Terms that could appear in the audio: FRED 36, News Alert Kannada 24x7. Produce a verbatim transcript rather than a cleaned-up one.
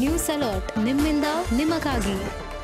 News Alert, Nimminda, Nimakagi.